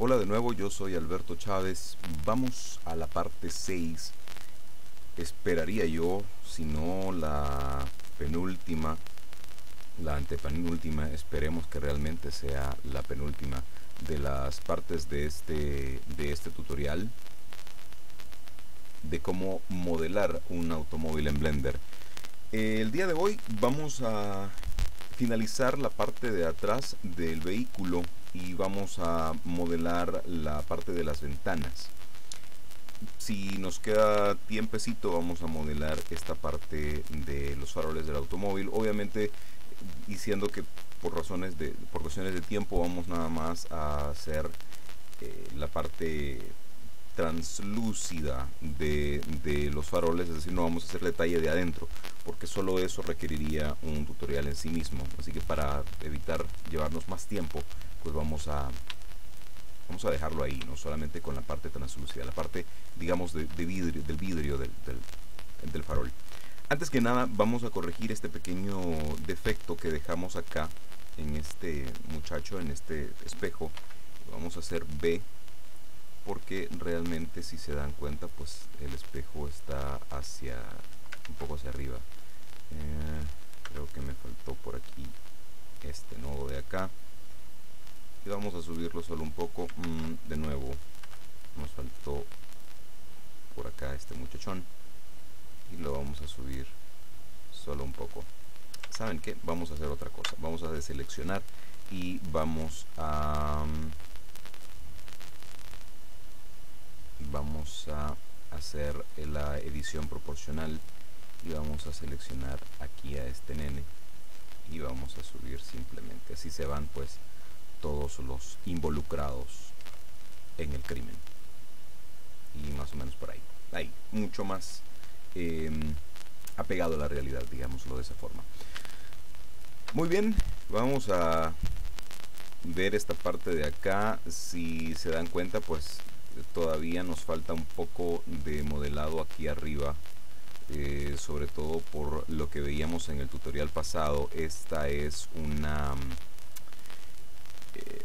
Hola de nuevo, yo soy Alberto Chávez. Vamos a la parte 6. Esperaría yo, si no la penúltima, la antepenúltima, esperemos que realmente sea la penúltima de las partes de este tutorial de cómo modelar un automóvil en Blender. El día de hoy vamos a finalizar la parte de atrás del vehículo y vamos a modelar la parte de las ventanas. Si nos queda tiempecito vamos a modelar esta parte de los faroles del automóvil, obviamente diciendo que por cuestiones de tiempo vamos nada más a hacer la parte translúcida de los faroles, es decir, no vamos a hacer detalle de adentro, porque solo eso requeriría un tutorial en sí mismo. Así que para evitar llevarnos más tiempo, pues vamos a dejarlo ahí, no solamente con la parte translúcida, la parte, digamos, del vidrio del farol. Antes que nada, vamos a corregir este pequeño defecto que dejamos acá en este muchacho, en este espejo. Vamos a hacer B, porque realmente, si se dan cuenta, pues el espejo está hacia un poco hacia arriba. Creo que me faltó por aquí este nodo de acá, y vamos a subirlo solo un poco. De nuevo nos faltó por acá este muchachón, y lo vamos a subir solo un poco. ¿Saben qué? Vamos a hacer otra cosa, vamos a deseleccionar y vamos a hacer la edición proporcional, y vamos a seleccionar aquí a este nene y vamos a subir simplemente. Así se van pues todos los involucrados en el crimen, y más o menos por ahí, mucho más apegado a la realidad, digámoslo de esa forma. Muy bien, vamos a ver esta parte de acá. Si se dan cuenta, pues todavía nos falta un poco de modelado aquí arriba, sobre todo por lo que veíamos en el tutorial pasado. Esta es una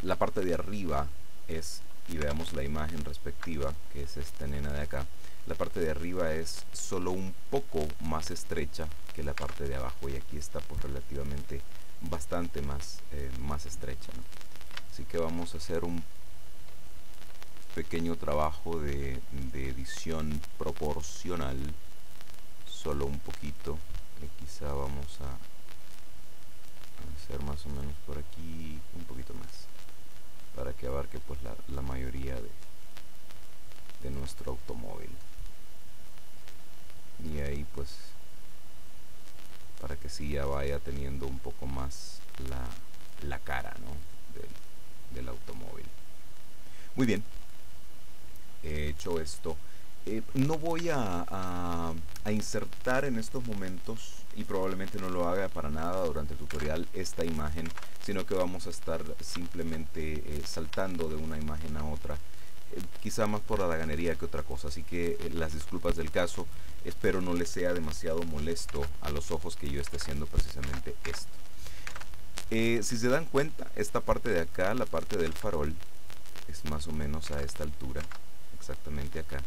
la parte de arriba es, y veamos la imagen respectiva, que es esta nena de acá. La parte de arriba es solo un poco más estrecha que la parte de abajo, y aquí está pues relativamente bastante más, más estrecha, ¿no? Así que vamos a hacer un pequeño trabajo de edición proporcional, solo un poquito, que quizá vamos a hacer más o menos por aquí, un poquito más, para que abarque pues la mayoría de nuestro automóvil, y ahí pues para que sí ya vaya teniendo un poco más la cara, ¿no? del automóvil. Muy bien, hecho esto, no voy a insertar en estos momentos, y probablemente no lo haga para nada durante el tutorial, esta imagen, sino que vamos a estar simplemente saltando de una imagen a otra, quizá más por la haraganería que otra cosa. Así que las disculpas del caso, espero no les sea demasiado molesto a los ojos que yo esté haciendo precisamente esto. Si se dan cuenta, esta parte de acá, la parte del farol, es más o menos a esta altura, exactamente acá.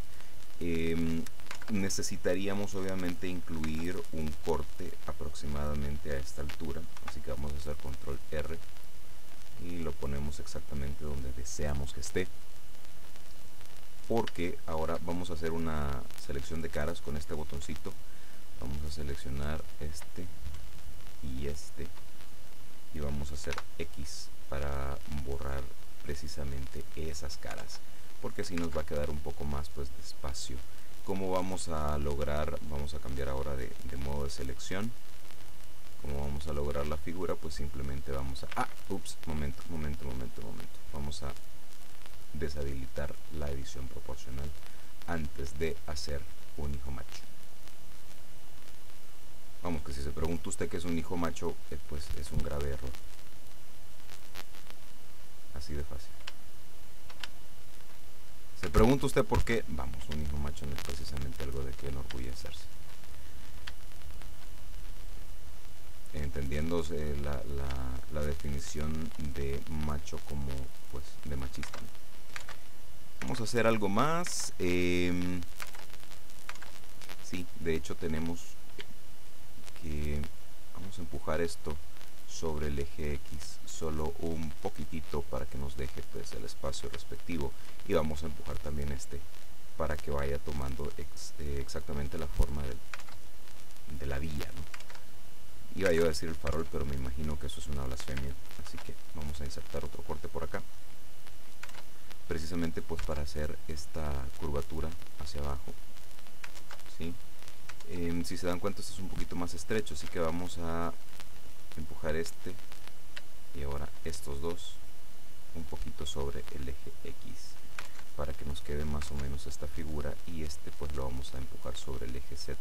Necesitaríamos obviamente incluir un corte aproximadamente a esta altura, así que vamos a hacer control R y lo ponemos exactamente donde deseamos que esté, porque ahora vamos a hacer una selección de caras con este botoncito. Vamos a seleccionar este y este, y vamos a hacer X para borrar precisamente esas caras, porque así nos va a quedar un poco más pues despacio. ¿Cómo vamos a lograr? Vamos a cambiar ahora de modo de selección. ¿Cómo vamos a lograr la figura? Pues simplemente vamos a momento, vamos a deshabilitar la edición proporcional antes de hacer un hijo macho. Vamos, que si se pregunta usted qué es un hijo macho, pues es un grave error, así de fácil. Se pregunta usted por qué, vamos, un hijo macho no es precisamente algo de que enorgullecerse, entendiéndose la definición de macho como pues de machista, ¿no? vamos a hacer algo más. Sí, de hecho tenemos que... Vamos a empujar esto sobre el eje X solo un poquitito para que nos deje pues el espacio respectivo, y vamos a empujar también este para que vaya tomando exactamente la forma de la villa, ¿no? Iba yo a decir el farol, pero me imagino que eso es una blasfemia, así que vamos a insertar otro corte por acá, precisamente pues para hacer esta curvatura hacia abajo, ¿sí? Si se dan cuenta, esto es un poquito más estrecho, así que vamos a empujar este y ahora estos dos un poquito sobre el eje X para que nos quede más o menos esta figura, y este pues lo vamos a empujar sobre el eje Z,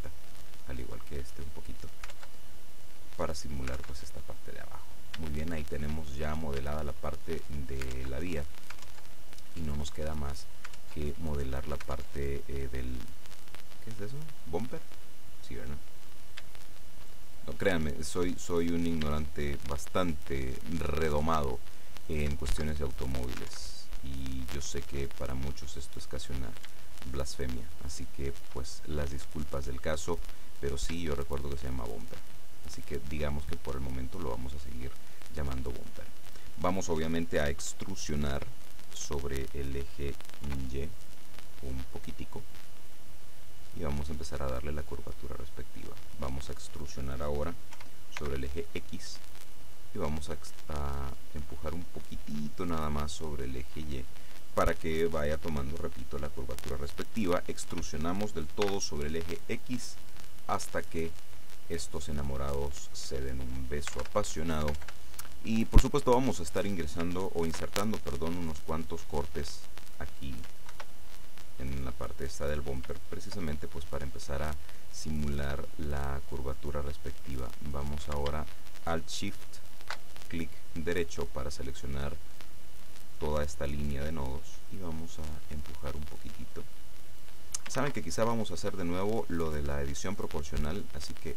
al igual que este un poquito, para simular pues esta parte de abajo. Muy bien, ahí tenemos ya modelada la parte de la vía y no nos queda más que modelar la parte del... ¿qué es eso? ¿Bumper? Sí, ¿verdad? No, créanme, soy un ignorante bastante redomado en cuestiones de automóviles, y yo sé que para muchos esto es casi una blasfemia, así que pues las disculpas del caso, pero sí, yo recuerdo que se llama bumper, así que digamos que por el momento lo vamos a seguir llamando bumper. Vamos obviamente a extrusionar sobre el eje Y un poquitico y vamos a empezar a darle la curvatura respectiva. Vamos a extrusionar ahora sobre el eje X y vamos a empujar un poquitito nada más sobre el eje Y para que vaya tomando, repito, la curvatura respectiva. Extrusionamos del todo sobre el eje X hasta que estos enamorados se den un beso apasionado, y por supuesto vamos a estar ingresando o insertando, perdón, unos cuantos cortes aquí en la parte esta del bumper, precisamente pues para empezar a simular la curvatura respectiva. Vamos ahora al Shift, clic derecho para seleccionar toda esta línea de nodos y vamos a empujar un poquitito. Saben que quizá vamos a hacer de nuevo lo de la edición proporcional, así que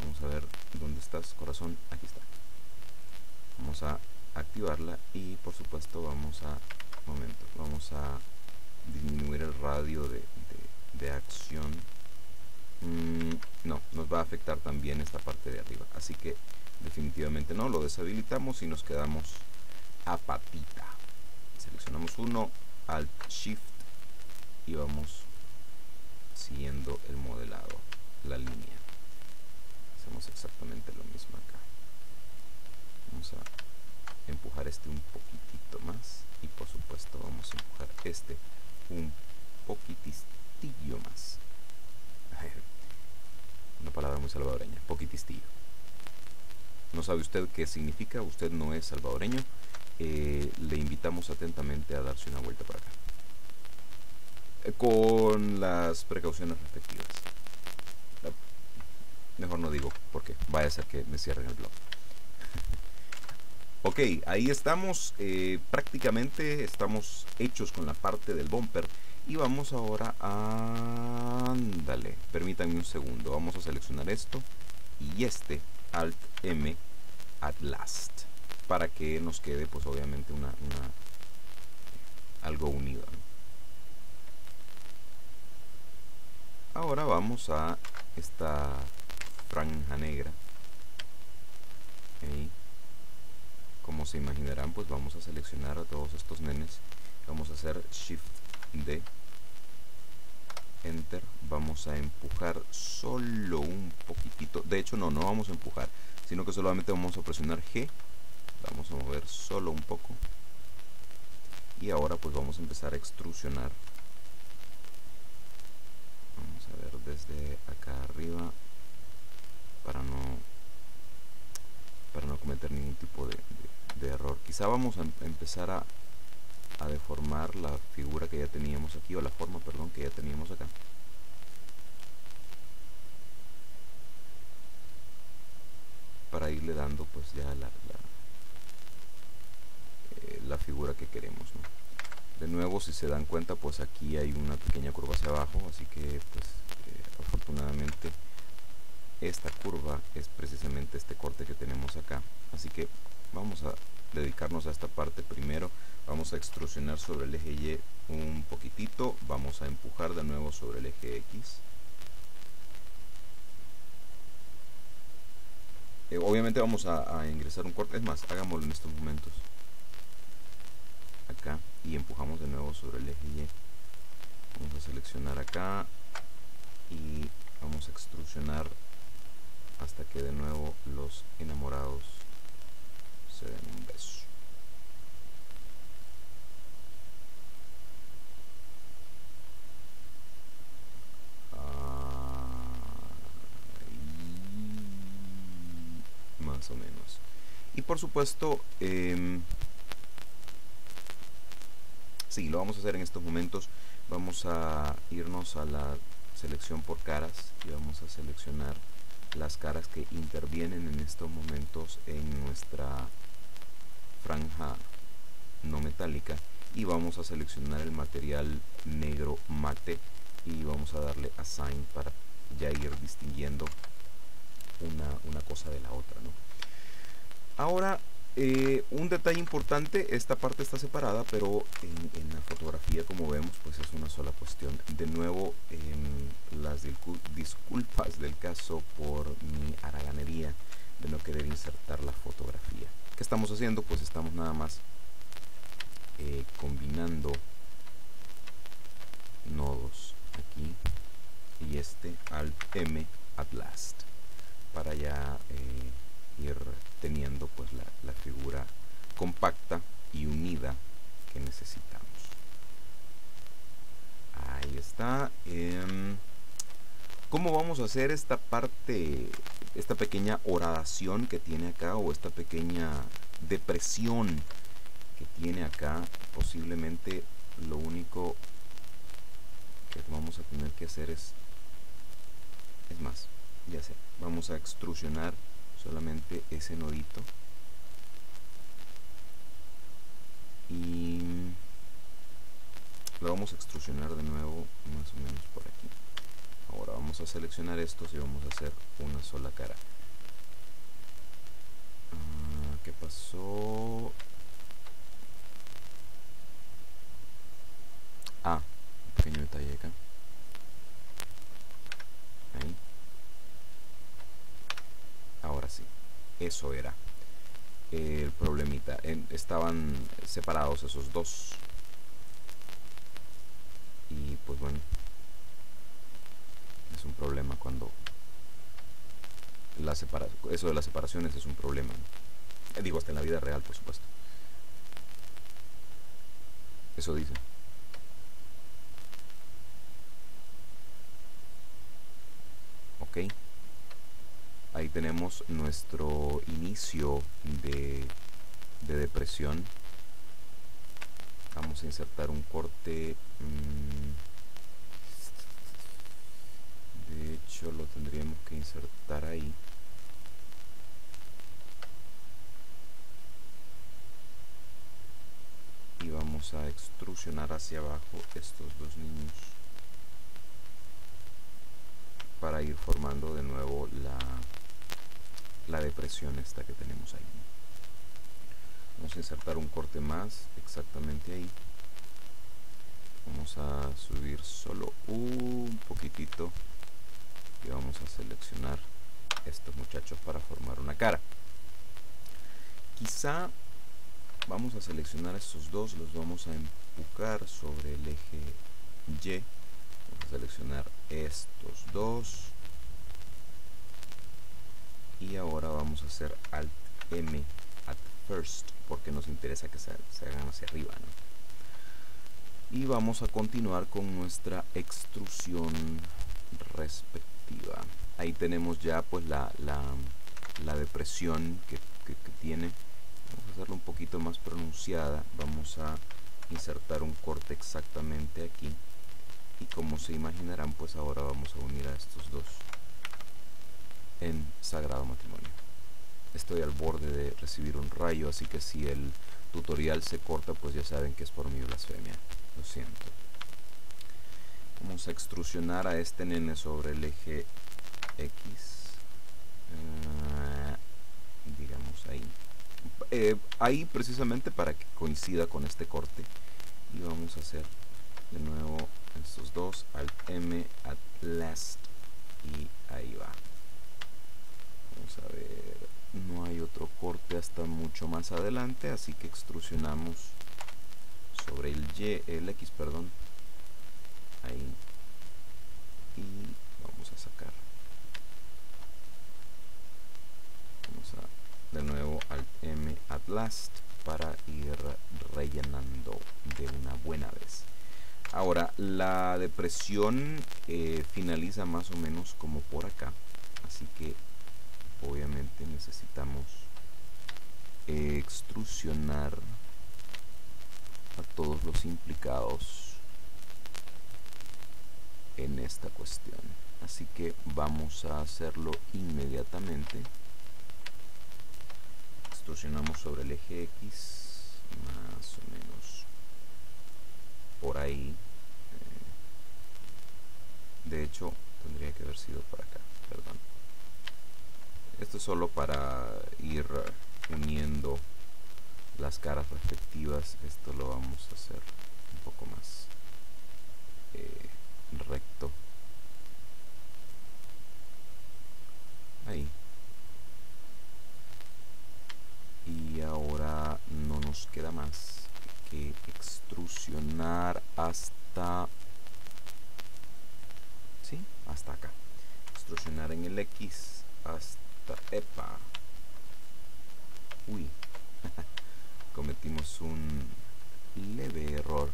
vamos a ver dónde estás, corazón, aquí está. Vamos a activarla y por supuesto vamos a disminuir el radio de acción. No, nos va a afectar también esta parte de arriba, así que definitivamente no, lo deshabilitamos y nos quedamos a patita. Seleccionamos uno, Alt Shift y vamos siguiendo el modelado, la línea. Hacemos exactamente lo mismo acá. Vamos a empujar este un poquitito más y por supuesto vamos a empujar este un poquitistillo más. Una palabra muy salvadoreña, poquitistillo. No sabe usted qué significa, usted no es salvadoreño, le invitamos atentamente a darse una vuelta para acá, con las precauciones respectivas. Mejor no digo porque vaya a ser que me cierren el blog. Ok, ahí estamos, prácticamente estamos hechos con la parte del bumper y vamos ahora a... ándale, permítanme un segundo, vamos a seleccionar esto y este, Alt M at last, para que nos quede pues obviamente algo unido, ¿no? Ahora vamos a esta franja negra, ahí. Como se imaginarán, pues vamos a seleccionar a todos estos nenes, vamos a hacer Shift D, Enter, vamos a empujar solo un poquitito, de hecho no vamos a empujar, sino que solamente vamos a presionar G, vamos a mover solo un poco y ahora pues vamos a empezar a extrusionar. Vamos a ver desde acá arriba para no cometer ningún tipo de error. Quizá vamos a empezar a deformar la figura que ya teníamos aquí, o la forma, perdón, que ya teníamos acá. Para irle dando pues ya la figura que queremos, ¿no? De nuevo, si se dan cuenta, pues aquí hay una pequeña curva hacia abajo, así que pues afortunadamente esta curva es precisamente este corte que tenemos acá, así que vamos a dedicarnos a esta parte primero. Vamos a extrusionar sobre el eje Y un poquitito, vamos a empujar de nuevo sobre el eje X. Obviamente vamos a ingresar un corte, es más, hagámoslo en estos momentos. Acá, y empujamos de nuevo sobre el eje Y. Vamos a seleccionar acá y vamos a extrusionar hasta que de nuevo los enamorados se den un beso. Más o menos. Y por supuesto, sí, lo vamos a hacer en estos momentos. Vamos a irnos a la selección por caras y vamos a seleccionar las caras que intervienen en estos momentos en nuestra franja no metálica, y vamos a seleccionar el material negro mate y vamos a darle assign para ya ir distinguiendo una cosa de la otra, ¿no? Ahora, un detalle importante, esta parte está separada, pero en la fotografía, como vemos, pues es una sola cuestión. De nuevo, las disculpas del caso por mi haraganería de no querer insertar la fotografía. ¿Qué estamos haciendo? Pues estamos nada más combinando nodos aquí y este Alt-M at last, para ya ir teniendo pues la figura compacta y unida que necesitamos. Ahí está. ¿Cómo vamos a hacer esta parte, esta pequeña horadación que tiene acá, o esta pequeña depresión que tiene acá? Posiblemente lo único que vamos a tener que hacer es más, ya sé, vamos a extrusionar solamente ese nodito y lo vamos a extrusionar de nuevo más o menos por aquí. Ahora vamos a seleccionar estos y vamos a hacer una sola cara. ¿Qué pasó? Ah, un pequeño detalle acá. Ahí. Ahora sí, eso era el problemita. Estaban separados esos dos. Y pues bueno, es un problema cuando eso de las separaciones es un problema, ¿no? Digo, hasta en la vida real, por supuesto. Eso dice. Ok. Ahí tenemos nuestro inicio de depresión. Vamos a insertar un corte. De hecho, lo tendríamos que insertar ahí. Y vamos a extrusionar hacia abajo estos dos niños, para ir formando de nuevo la depresión esta que tenemos ahí. Vamos a insertar un corte más exactamente ahí. Vamos a subir solo un poquitito y vamos a seleccionar estos muchachos para formar una cara. Quizá vamos a seleccionar estos dos, los vamos a empujar sobre el eje Y. Vamos a seleccionar estos dos. Y ahora vamos a hacer Alt M at first, porque nos interesa que se hagan hacia arriba, ¿no? Y vamos a continuar con nuestra extrusión respectiva. Ahí tenemos ya pues la depresión que tiene. Vamos a hacerla un poquito más pronunciada. Vamos a insertar un corte exactamente aquí. Y como se imaginarán, pues ahora vamos a unir a estos dos en sagrado matrimonio. Estoy al borde de recibir un rayo, así que si el tutorial se corta, pues ya saben que es por mi blasfemia, lo siento. Vamos a extrusionar a este nene sobre el eje X, digamos ahí, ahí precisamente para que coincida con este corte. Y vamos a hacer de nuevo estos dos, Alt-M, at last, y ahí va. Vamos a ver, no hay otro corte hasta mucho más adelante, así que extrusionamos sobre el X, perdón, ahí, y vamos a sacar. Vamos a, de nuevo, Alt-M, at last, para ir rellenando de una buena vez. Ahora, la depresión finaliza más o menos como por acá, así que obviamente necesitamos extrusionar a todos los implicados en esta cuestión, así que vamos a hacerlo inmediatamente. Extrusionamos sobre el eje X, más o menos por ahí. De hecho, tendría que haber sido por acá, perdón. Esto es solo para ir uniendo las caras respectivas. Esto lo vamos a hacer un poco más recto. Ahí. Y ahora no nos queda más que extrusionar hasta, ¿sí? Hasta acá. Extrusionar en el X hasta, epa. Uy. Cometimos un leve error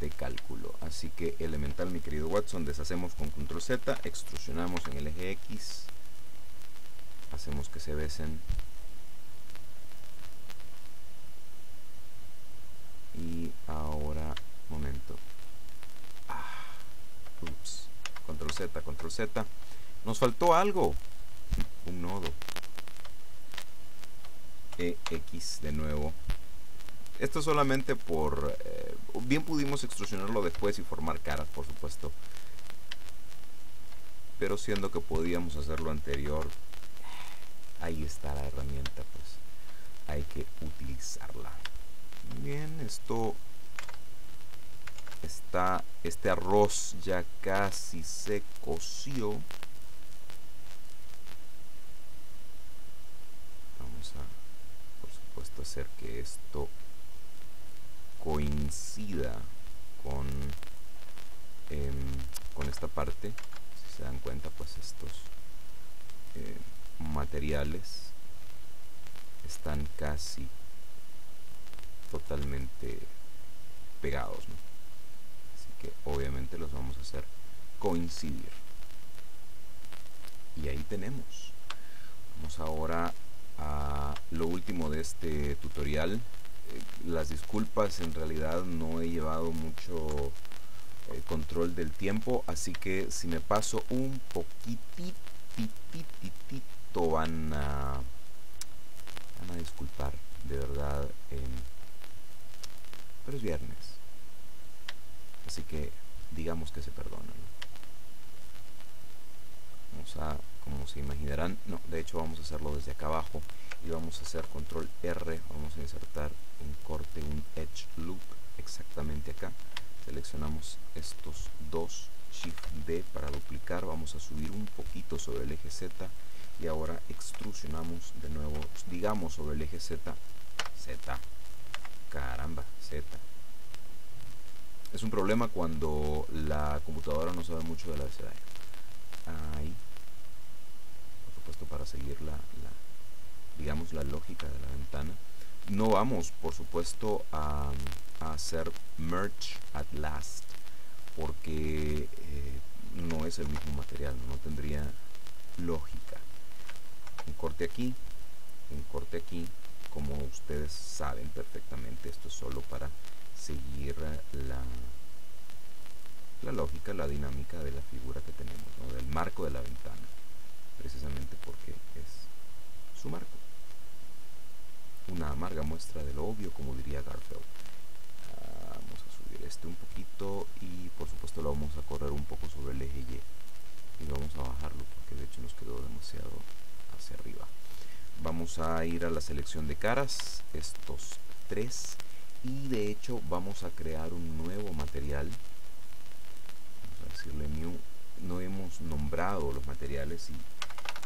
de cálculo, así que elemental, mi querido Watson, deshacemos con control Z, extrusionamos en el eje X, hacemos que se besen y ahora, momento, ups, control Z, nos faltó algo, un nodo. EX de nuevo. Esto solamente por bien pudimos extrusionarlo después y formar caras, por supuesto, pero siendo que podíamos hacerlo anterior, ahí está la herramienta, pues hay que utilizarla. Bien, esto está, este arroz ya casi se coció. Vamos a hacer que esto coincida con esta parte. Si se dan cuenta, pues estos materiales están casi totalmente pegados, ¿no? Así que obviamente los vamos a hacer coincidir. Y ahí tenemos. Vamos ahora a lo último de este tutorial. Las disculpas, en realidad no he llevado mucho control del tiempo, así que si me paso un poquitito van a disculpar, de verdad, pero es viernes, así que digamos que se perdonan. Vamos a, como se imaginarán, no, de hecho vamos a hacerlo desde acá abajo y vamos a hacer control R, vamos a insertar un corte, un edge loop exactamente acá, seleccionamos estos dos, Shift D para duplicar, vamos a subir un poquito sobre el eje Z y ahora extrusionamos de nuevo, digamos sobre el eje Z. Es un problema cuando la computadora no sabe mucho del abecedario. Ahí, puesto para seguir digamos la lógica de la ventana. No vamos, por supuesto, a hacer merge at last, porque no es el mismo material, no tendría lógica. Un corte aquí, un corte aquí, como ustedes saben perfectamente, esto es solo para seguir la lógica, la dinámica de la figura que tenemos, ¿no? Del marco de la ventana, precisamente porque es su marco. Una amarga muestra de lo obvio, como diría Garfield. Vamos a subir este un poquito y por supuesto lo vamos a correr un poco sobre el eje Y, y vamos a bajarlo porque de hecho nos quedó demasiado hacia arriba. Vamos a ir a la selección de caras, estos tres, y de hecho vamos a crear un nuevo material. Vamos a decirle new. No hemos nombrado los materiales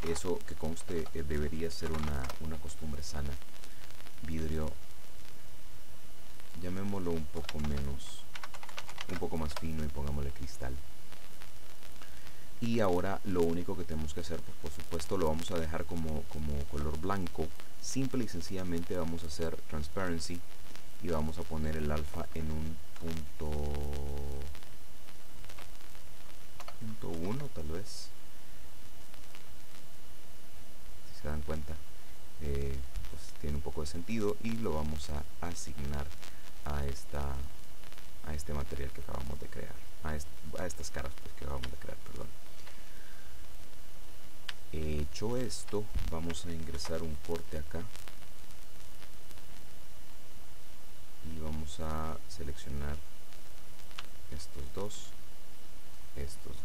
y eso, que conste, debería ser una costumbre sana. Vidrio, llamémoslo un poco menos, un poco más fino, y pongámosle cristal. Y ahora lo único que tenemos que hacer, pues por supuesto lo vamos a dejar como color blanco. Simple y sencillamente vamos a hacer transparency y vamos a poner el alfa en un punto 1, tal vez, si se dan cuenta, pues tiene un poco de sentido, y lo vamos a asignar a este material que acabamos de crear, a estas caras, pues, que acabamos de crear, perdón. Hecho esto, vamos a ingresar un corte acá y vamos a seleccionar estos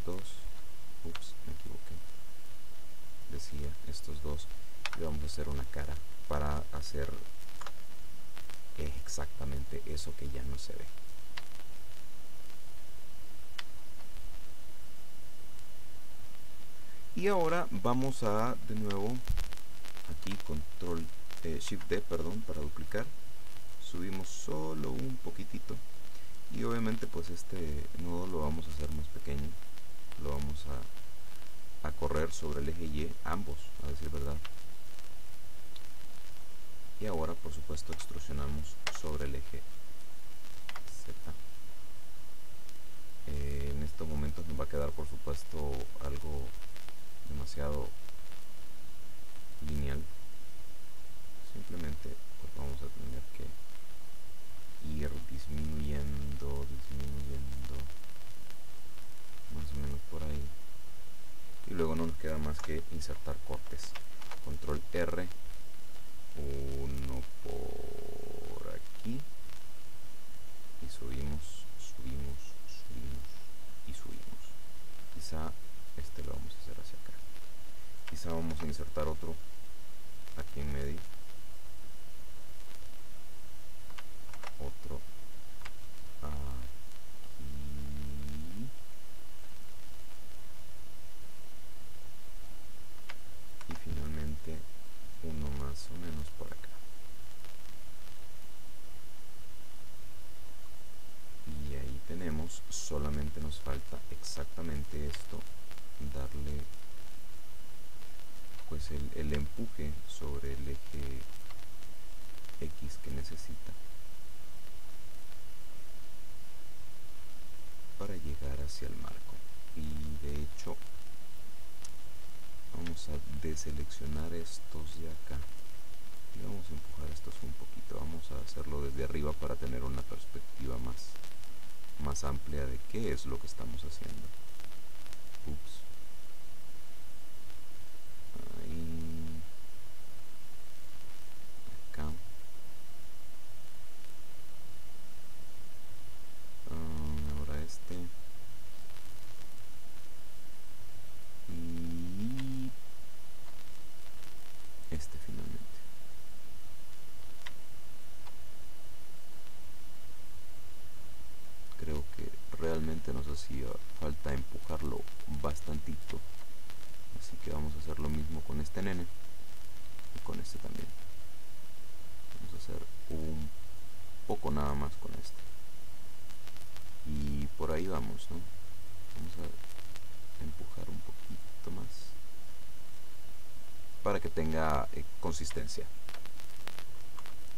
dos, ups, me equivoqué, decía estos dos, y vamos a hacer una cara para hacer exactamente eso que ya no se ve. Y ahora vamos a, de nuevo, aquí control shift D, perdón, para duplicar. Subimos solo un poquitito y obviamente pues este nodo lo vamos a hacer más pequeño, lo vamos a correr sobre el eje Y, ambos, a decir verdad. Y ahora por supuesto extrusionamos sobre el eje Z. En estos momentos nos va a quedar por supuesto algo demasiado lineal, simplemente pues vamos a tener que ir disminuyendo más o menos por ahí, y luego no nos queda más que insertar cortes. Control R, uno por aquí, y subimos. Quizá este lo vamos a hacer hacia acá, quizá vamos a insertar otro aquí en medio, otro aquí, y finalmente uno más o menos por acá, y ahí tenemos. Solamente nos falta exactamente esto, darle pues el empuje sobre el eje X que necesita para llegar hacia el marco, y de hecho vamos a deseleccionar estos de acá y vamos a empujar estos un poquito. Vamos a hacerlo desde arriba para tener una perspectiva más amplia de qué es lo que estamos haciendo. Ups. Ahí. Acá. Ahora este. Y este finalmente. Creo que realmente nos hacía falta empujarlo bastantito, así que vamos a hacer lo mismo con este nene y con este también. Vamos a hacer un poco nada más con este, y por ahí vamos, ¿no? Vamos a empujar un poquito más para que tenga consistencia.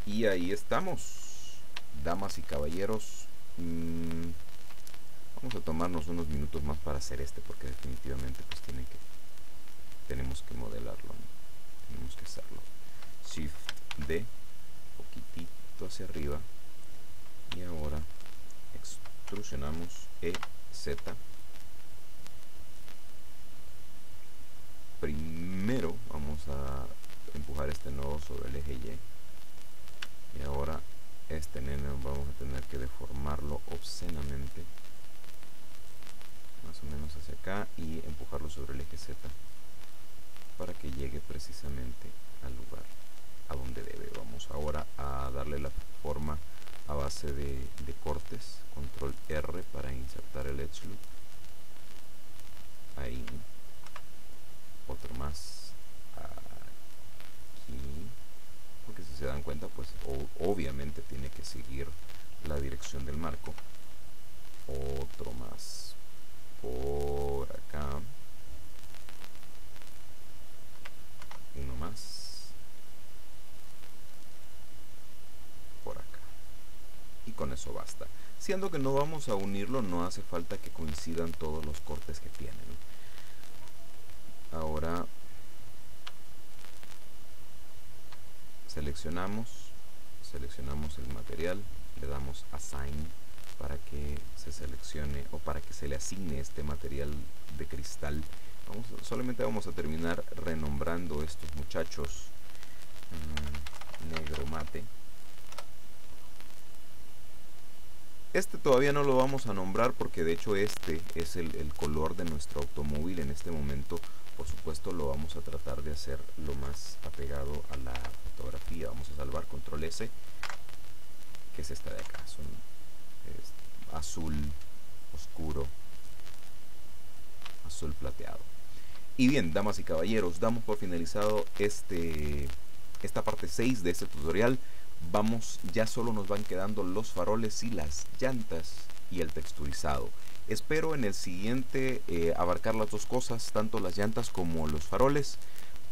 Y ahí estamos, damas y caballeros. Vamos a tomarnos unos minutos más para hacer este, porque definitivamente pues tenemos que modelarlo, ¿no? Tenemos que hacerlo. Shift D, poquitito hacia arriba, y ahora extrusionamos EZ. Primero vamos a empujar este nodo sobre el eje Y, y ahora este nene vamos a tener que deformarlo obscenamente, más o menos hacia acá, y empujarlo sobre el eje Z para que llegue precisamente al lugar a donde debe. Vamos ahora a darle la forma a base de cortes. Control R para insertar el edge loop. Ahí. Otro más. Aquí. Porque si se dan cuenta, pues obviamente tiene que seguir la dirección del marco. Otro más. Por acá. Uno más. Por acá. Y con eso basta. Siendo que no vamos a unirlo, no hace falta que coincidan todos los cortes que tienen. Ahora seleccionamos el material, le damos Assign para que se seleccione o para que se le asigne este material de cristal. Solamente vamos a terminar renombrando estos muchachos. Negro mate. Este todavía no lo vamos a nombrar porque de hecho este es el color de nuestro automóvil en este momento. Por supuesto lo vamos a tratar de hacer lo más apegado a la fotografía. Vamos a salvar Control S, que es esta de acá. Es azul oscuro, azul plateado. Y bien, damas y caballeros, damos por finalizado esta parte 6 de este tutorial. Vamos, ya solo nos van quedando los faroles y las llantas y el texturizado. Espero en el siguiente abarcar las dos cosas, tanto las llantas como los faroles,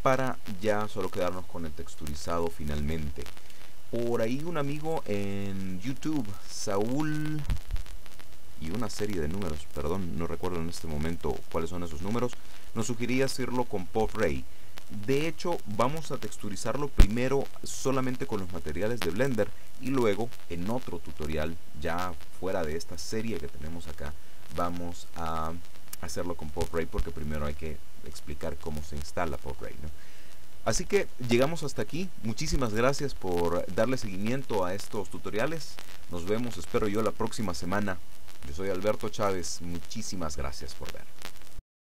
para ya solo quedarnos con el texturizado finalmente. Por ahí un amigo en YouTube, Saúl, y una serie de números, perdón, no recuerdo en este momento cuáles son esos números, nos sugería hacerlo con POV-Ray. De hecho, vamos a texturizarlo primero solamente con los materiales de Blender y luego en otro tutorial, ya fuera de esta serie que tenemos acá, vamos a hacerlo con POV-Ray porque primero hay que explicar cómo se instala POV-Ray, ¿no? Así que llegamos hasta aquí. Muchísimas gracias por darle seguimiento a estos tutoriales. Nos vemos, espero yo, la próxima semana. Yo soy Alberto Chávez. Muchísimas gracias por ver.